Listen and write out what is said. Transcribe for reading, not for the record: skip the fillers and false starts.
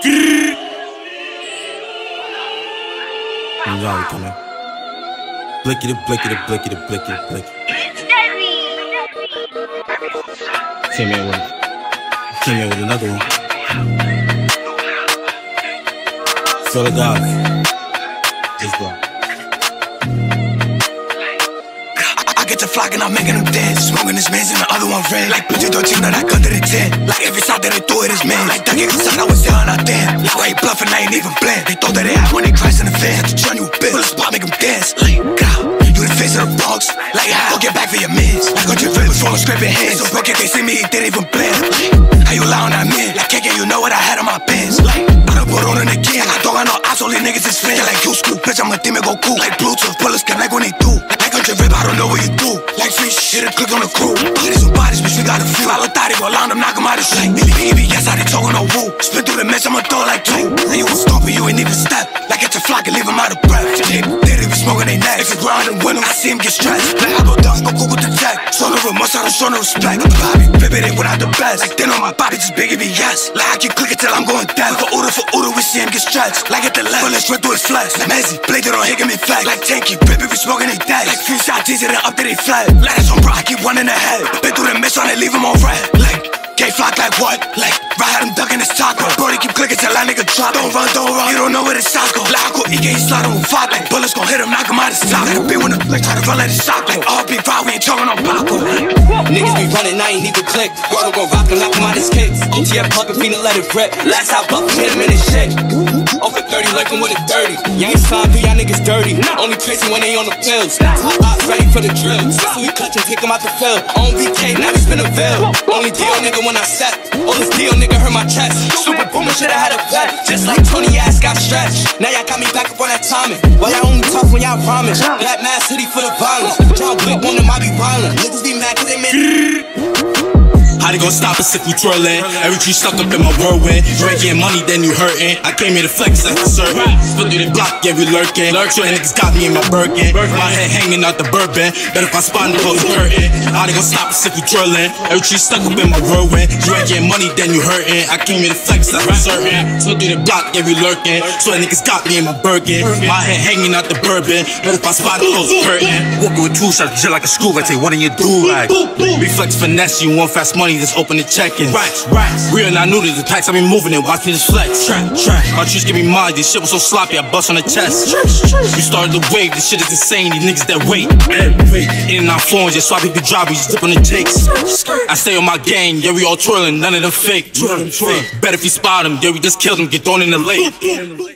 And y'all coming. Blickety, blickety, blickety, blickety, blickety. Came in with another one. So the dogs. Just go. Get the flock and I'm making them dance. Smoking this man's and the other one red. Like PG-13 that I come to the tent. Like every side that I threw it is man. Like that inside I was there on our damn. Like why you bluffing, I ain't even blend. They throw that out when they cries in the van. Had to turn you a bitch. Pull the spot, make them dance. Like God, you the face of the Bronx. Like how? Go get back for your mans. Like on your ribbons from scraping hands. So broken, they see me, they didn't even blend. Like, how you lying on me? Like KK, you know what I had on my pants. Like I done put on in the can. I don't got no eyes, only niggas is friends. Like you school, bitch, I'm a demon go cool. Like Bluetooth, pull us connect when they do. I don't know what you do. Like free shit and click on the crew. Bodies and bodies, bitch, we got a few. I look out, they go line them, knock them out of shit. BBS, I done talking no woo. Spin through the mess, I'ma throw like two. And you was stomping, you ain't even step. Like it's a flock and leave them out of breath. They even smoking they neck. If you grind and win them, I see him get stressed. Like I go down, go cool with the tech. Show no remorse, I don't show no respect. Bobby, baby, they without the best. Like then on my body, just big BBS. Like I can click it till I'm going down. For order, we see him get stretched. Like at the left, bullet straight through his flesh. Like Messi, blade it on, hit me flex. Like tanky, baby, we smoking they dead. Like free shot. Teasing it up to they flat. Like it's on bro, I keep one in the head. Been through the mess, trying to leave him on red. Like, gay flock like what? Like, right had him ducking his taco. Bro, they keep clicking till that nigga drop. Don't run, you don't know where the socks go. Like, I go EK, slide him with five. Like, bullets gon' hit him, knock him out his sock. Like, a beat when the flick, try to run like the sock. Like, all be proud, we ain't talking on Paco. Niggas be running, I ain't need to click. Bro, I'm gon' rock him, knock him out his kicks. OTF pumping, Pina let it rip. Last I bumped, hit him in his shit. Over 30, like him with a 30. Young slime, do y'all niggas dirty. Only tracing when they on the pills. Top ops ready for the drill. So we clutch and kick him out the field. On VK, now we spin a bill. Only deal nigga when I set. All this deal nigga hurt my chest. Stupid boomer shoulda had a pet. Just like Tony ass got stretched. Now y'all got me back up on that timing. Well, I only talk when y'all promise. Black Mass City for the violence. John Wick on them, I be violent. Niggas be mad cause they made. How they gon' stop us if we twirlin'? Every tree stuck up in my whirlwind. You ain't getting money, then you hurtin'. I came here to flex like a serpent. Split through the block, yeah, we lurkin'. Lurkin', niggas got me in my Birkin. My head hangin' out the bourbon. Bet if I spot the clothes curtain. How they gon' stop us if we twirlin'? Every tree stuck up in my whirlwind. You ain't getting money, then you hurtin'. I came here to flex like a serpent. Split through the block, yeah, we lurkin'. Niggas got me in my Birkin. My head hangin' out the bourbon. Bet if I spot the clothes curtain. Walkin' with two shots, just like a screw. I take one in your do like. Reflex finesse, you want fast money. Just open the check-in. Racks. Real, not new to the packs. I been moving it. Watch me just flex. Track. My trees give me mine. This shit was so sloppy. I bust on the chest. We started the wave. This shit is insane. These niggas that wait. In and out flowing. Just swap people drop. We just dip on the jakes. I stay on my game. Yeah, we all twirling. None of them fake. Better if you spot them. Yeah, we just kill them. Get thrown in the lake.